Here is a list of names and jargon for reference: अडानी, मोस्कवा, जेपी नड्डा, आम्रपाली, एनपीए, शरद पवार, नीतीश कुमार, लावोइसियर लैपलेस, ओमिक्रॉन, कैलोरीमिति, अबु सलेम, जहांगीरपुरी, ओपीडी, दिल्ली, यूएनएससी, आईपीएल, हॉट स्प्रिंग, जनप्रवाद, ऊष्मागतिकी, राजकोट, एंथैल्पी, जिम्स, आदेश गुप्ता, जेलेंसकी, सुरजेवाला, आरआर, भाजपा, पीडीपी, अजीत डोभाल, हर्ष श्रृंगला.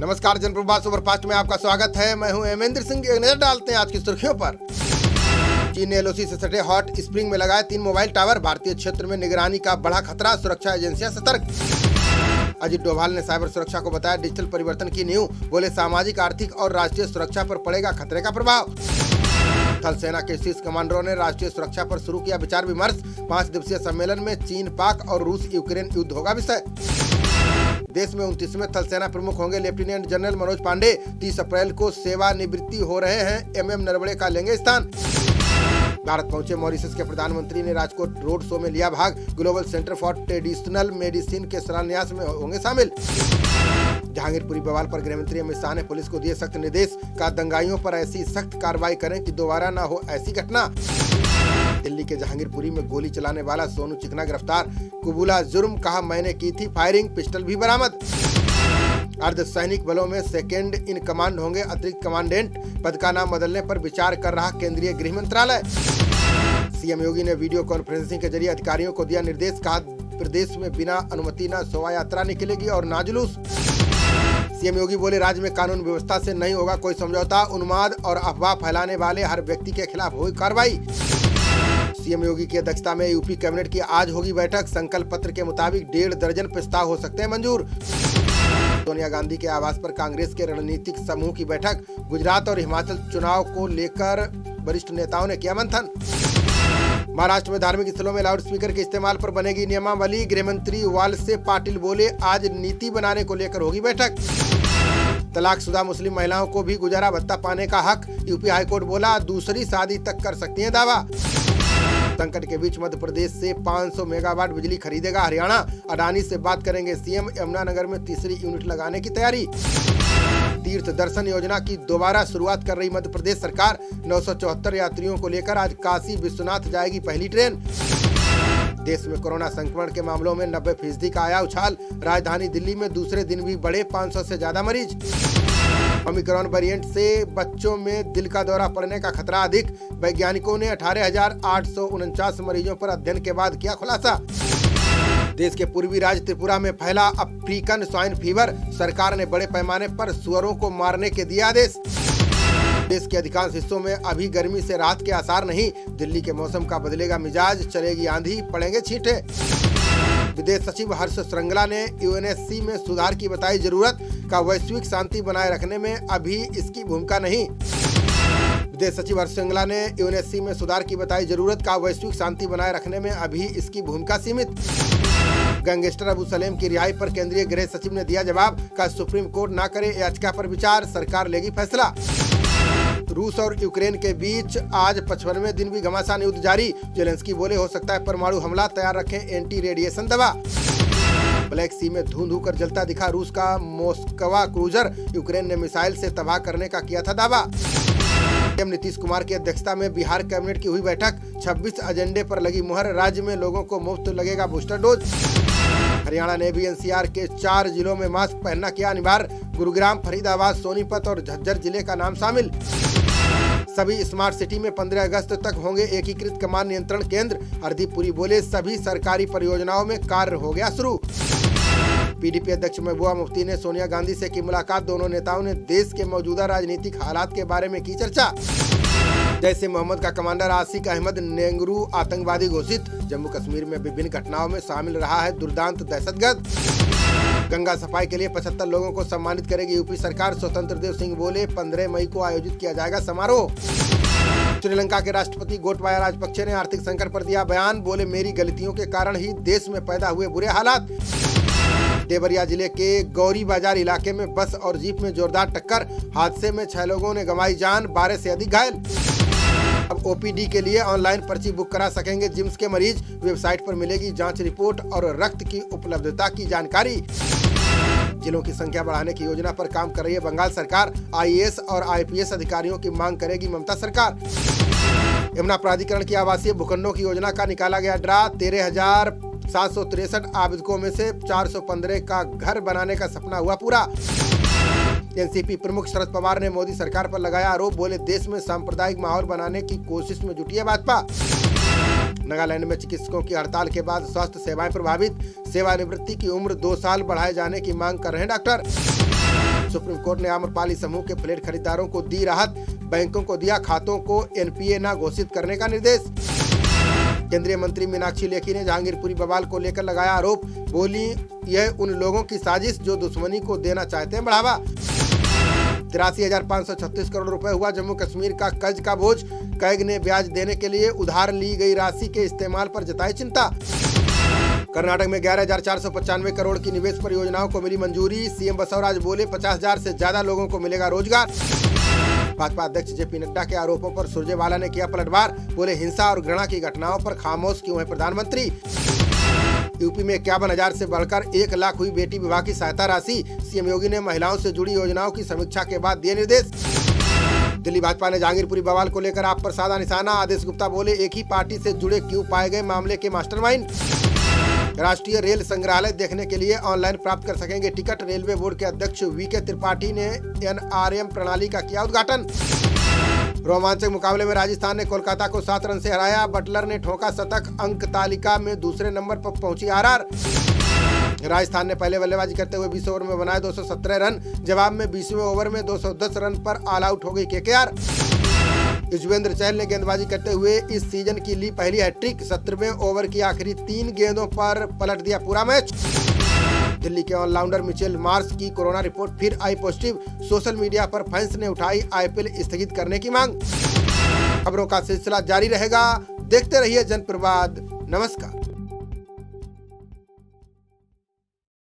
नमस्कार जनप्रवाद सुपरफास्ट में आपका स्वागत है। मैं हूं एमेंद्र सिंह। एक नजर डालते हैं आज की सुर्खियों पर। चीन ने एलओसी से सटे हॉट स्प्रिंग में लगाए 3 मोबाइल टावर, भारतीय क्षेत्र में निगरानी का बड़ा खतरा, सुरक्षा एजेंसियां सतर्क। अजीत डोभाल ने साइबर सुरक्षा को बताया डिजिटल परिवर्तन की नींव, बोले सामाजिक, आर्थिक और राष्ट्रीय सुरक्षा पर पड़ेगा खतरे का प्रभाव। थल सेना के शीर्ष कमांडरों ने राष्ट्रीय सुरक्षा पर शुरू किया विचार विमर्श, 5 दिवसीय सम्मेलन में चीन, पाक और रूस यूक्रेन युद्ध होगा विषय। देश में 29वें थल सेना प्रमुख होंगे लेफ्टिनेंट जनरल मनोज पांडे, 30 अप्रैल को सेवानिवृत्ति हो रहे हैं, एमएम नरवणे का लेंगे स्थान। भारत पहुंचे मॉरीशस के प्रधानमंत्री ने राजकोट रोड शो में लिया भाग, global centre for traditional medicine के शिलान्यास में होंगे शामिल। जहांगीरपुरी बवाल पर गृहमंत्री अमित शाह ने पुलिस को दिए सख्त निर्देश, कहा दंगाइयों पर ऐसी सख्त कार्रवाई करें कि दोबारा न हो ऐसी घटना। दिल्ली के जहांगीरपुरी में गोली चलाने वाला सोनू चिकना गिरफ्तार, कुबूला जुर्म, कहा मैंने की थी फायरिंग, पिस्टल भी बरामद। अर्धसैनिक बलों में सेकेंड इन कमांड होंगे अतिरिक्त कमांडेंट, पद का नाम बदलने पर विचार कर रहा केंद्रीय गृह मंत्रालय। सीएम योगी ने वीडियो कॉन्फ्रेंसिंग के जरिए अधिकारियों को दिया निर्देश, कहा प्रदेश में बिना अनुमति न शोभा यात्रा निकलेगी और न जुलूस। सीएम योगी बोले राज्य में कानून व्यवस्था से नहीं होगा कोई समझौता, उन्माद और अफवाह फैलाने वाले हर व्यक्ति के खिलाफ होगी कार्रवाई। सीएम योगी की अध्यक्षता में यूपी कैबिनेट की आज होगी बैठक, संकल्प पत्र के मुताबिक 1.5 दर्जन प्रस्ताव हो सकते हैं मंजूर। सोनिया गांधी के आवास पर कांग्रेस के रणनीतिक समूह की बैठक, गुजरात और हिमाचल चुनाव को लेकर वरिष्ठ नेताओं ने किया मंथन। महाराष्ट्र में धार्मिक स्थलों में लाउड स्पीकर के इस्तेमाल पर बनेगी नियमावली, गृह मंत्री वाल्से पाटिल बोले आज नीति बनाने को लेकर होगी बैठक। तलाकशुदा मुस्लिम महिलाओं को भी गुजारा भत्ता पाने का हक, यूपी हाईकोर्ट बोला दूसरी शादी तक कर सकती है दावा। संकट के बीच मध्य प्रदेश से 500 मेगावाट बिजली खरीदेगा हरियाणा, अडानी से बात करेंगे सीएम, यमुनानगर में तीसरी यूनिट लगाने की तैयारी। तीर्थ दर्शन योजना की दोबारा शुरुआत कर रही मध्य प्रदेश सरकार, 974 यात्रियों को लेकर आज काशी विश्वनाथ जाएगी पहली ट्रेन। देश में कोरोना संक्रमण के मामलों में 90% का आया उछाल, राजधानी दिल्ली में दूसरे दिन भी बढ़े 500 से ज्यादा मरीज। ओमिक्रॉन वेरिएंट से बच्चों में दिल का दौरा पड़ने का खतरा अधिक, वैज्ञानिकों ने 18,849 मरीजों पर अध्ययन के बाद किया खुलासा। देश के पूर्वी राज्य त्रिपुरा में फैला अप्रीकन स्वाइन फीवर, सरकार ने बड़े पैमाने पर सुअरों को मारने के दिए आदेश। देश के अधिकांश हिस्सों में अभी गर्मी से राहत के आसार नहीं, दिल्ली के मौसम का बदलेगा मिजाज, चलेगी आंधी, पड़ेंगे छींटे। विदेश सचिव हर्ष श्रृंगला ने यूएनएससी में सुधार की बताई जरूरत, का वैश्विक शांति बनाए रखने में अभी इसकी भूमिका नहीं। विदेश सचिव हर्ष श्रृंगला ने यूएनएससी में सुधार की बताई जरूरत, का वैश्विक शांति बनाए रखने में अभी इसकी भूमिका सीमित। गैंगस्टर अबु सलेम की रिहाई पर केंद्रीय गृह सचिव ने दिया जवाब, का सुप्रीम कोर्ट न करे याचिका पर विचार, सरकार लेगी फैसला। रूस और यूक्रेन के घमासान युद्ध आज 55वें दिन भी जारी, जेलेंसकी बोले हो सकता है परमाणु हमला, तैयार रखें एंटी रेडिएशन दवा। ब्लैक सी में धुंधू कर जलता दिखा रूस का मोस्कवा क्रूजर, यूक्रेन ने मिसाइल से तबाह करने का किया था दावा। एमएम नीतीश कुमार की अध्यक्षता में बिहार कैबिनेट की हुई बैठक, 26 एजेंडे पर लगी मुहर, राज्य में लोगों को मुफ्त लगेगा बूस्टर डोज। हरियाणा ने भी एनसीआर के 4 जिलों में मास्क पहनना किया अनिवार्य, गुरुग्राम, फरीदाबाद, सोनीपत और झज्जर जिले का नाम शामिल। सभी स्मार्ट सिटी में 15 अगस्त तक होंगे एकीकृत कमान नियंत्रण केंद्र, हरदीप पुरी बोले सभी सरकारी परियोजनाओं में कार्य हो गया शुरू। पीडीपी अध्यक्ष महबूबा मुफ्ती ने सोनिया गांधी से की मुलाकात, दोनों नेताओं ने देश के मौजूदा राजनीतिक हालात के बारे में की चर्चा। जैश ए मोहम्मद का कमांडर आसिक अहमद नेंगरू आतंकवादी घोषित, जम्मू कश्मीर में विभिन्न घटनाओं में शामिल रहा है दुर्दांत दहशतगर्द। गंगा सफाई के लिए 75 लोगों को सम्मानित करेगी यूपी सरकार, स्वतंत्र देव सिंह बोले 15 मई को आयोजित किया जाएगा समारोह। श्रीलंका के राष्ट्रपति गोटवाया राजपक्षे ने आर्थिक संकट पर दिया बयान, बोले मेरी गलतियों के कारण ही देश में पैदा हुए बुरे हालात। देवरिया जिले के गौरी बाजार इलाके में बस और जीप में जोरदार टक्कर, हादसे में 6 लोगों ने गंवाई जान, 12 से अधिक घायल। अब ओपीडी के लिए ऑनलाइन पर्ची बुक करा सकेंगे जिम्स के मरीज, वेबसाइट पर मिलेगी जांच रिपोर्ट और रक्त की उपलब्धता की जानकारी। जिलों की संख्या बढ़ाने की योजना पर काम कर रही है बंगाल सरकार, आईएएस और आईपीएस अधिकारियों की मांग करेगी ममता सरकार। एमना प्राधिकरण की आवासीय भूखंडों की योजना का निकाला गया ड्रा, 13,763 आवेदकों में से 415 का घर बनाने का सपना हुआ पूरा। एनसीपी प्रमुख शरद पवार ने मोदी सरकार पर लगाया आरोप, बोले देश में सांप्रदायिक माहौल बनाने की कोशिश में जुटी है भाजपा। नागालैंड में चिकित्सकों की हड़ताल के बाद स्वास्थ्य सेवाएं प्रभावित, सेवानिवृत्ति की उम्र 2 साल बढ़ाए जाने की मांग कर रहे हैं डॉक्टर। सुप्रीम कोर्ट ने आम्रपाली समूह के फ्लैट खरीदारों को दी राहत, बैंकों को दिया खातों को एनपीए न घोषित करने का निर्देश। केंद्रीय मंत्री मीनाक्षी लेखी ने जहांगीरपुरी बवाल को लेकर लगाया आरोप, बोली यह उन लोगों की साजिश जो दुश्मनी को देना चाहते हैं बढ़ावा। 83,536 करोड़ रुपए हुआ जम्मू कश्मीर का कर्ज का बोझ, कैग ने ब्याज देने के लिए उधार ली गई राशि के इस्तेमाल पर जताई चिंता। कर्नाटक में 11,495 करोड़ की निवेश परियोजनाओं को मिली मंजूरी, सीएम बसवराज बोले 50,000 से ज्यादा लोगों को मिलेगा रोजगार। भाजपा अध्यक्ष जेपी नड्डा के आरोपों पर सुरजेवाला ने किया पलटवार, बोले हिंसा और घृणा की घटनाओं पर खामोश क्यों है प्रधानमंत्री। यूपी में 51,000 से बढ़कर 1 लाख हुई बेटी विवाह की सहायता राशि, सीएम योगी ने महिलाओं से जुड़ी योजनाओं की समीक्षा के बाद दिए निर्देश। दिल्ली भाजपा ने जहांगीरपुरी बवाल को लेकर आप पर साधा निशाना, आदेश गुप्ता बोले एक ही पार्टी से जुड़े क्यों पाए गए मामले के मास्टरमाइंड। राष्ट्रीय रेल संग्रहालय देखने के लिए ऑनलाइन प्राप्त कर सकेंगे टिकट, रेलवे बोर्ड के अध्यक्ष वी के त्रिपाठी ने एनआरएम प्रणाली का किया उद्घाटन। रोमांचक मुकाबले में राजस्थान ने कोलकाता को 7 रन से हराया, बटलर ने ठोका शतक, अंक तालिका में दूसरे नंबर पर पहुंची आरआर। राजस्थान ने पहले बल्लेबाजी करते हुए 20 ओवर में बनाए 217 रन, जवाब में 20वें ओवर में 210 रन पर ऑल आउट हो गई केकेआर। युजवेंद्र चहल ने गेंदबाजी करते हुए इस सीजन की ली पहली हैट्रिक, 17वें ओवर की आखिरी 3 गेंदों पर पलट दिया पूरा मैच। दिल्ली के ऑलराउंडर मिचेल मार्श की कोरोना रिपोर्ट फिर आई पॉजिटिव, सोशल मीडिया पर फैंस ने उठाई आईपीएल स्थगित करने की मांग। खबरों का सिलसिला जारी रहेगा, देखते रहिए जनप्रवाद। नमस्कार।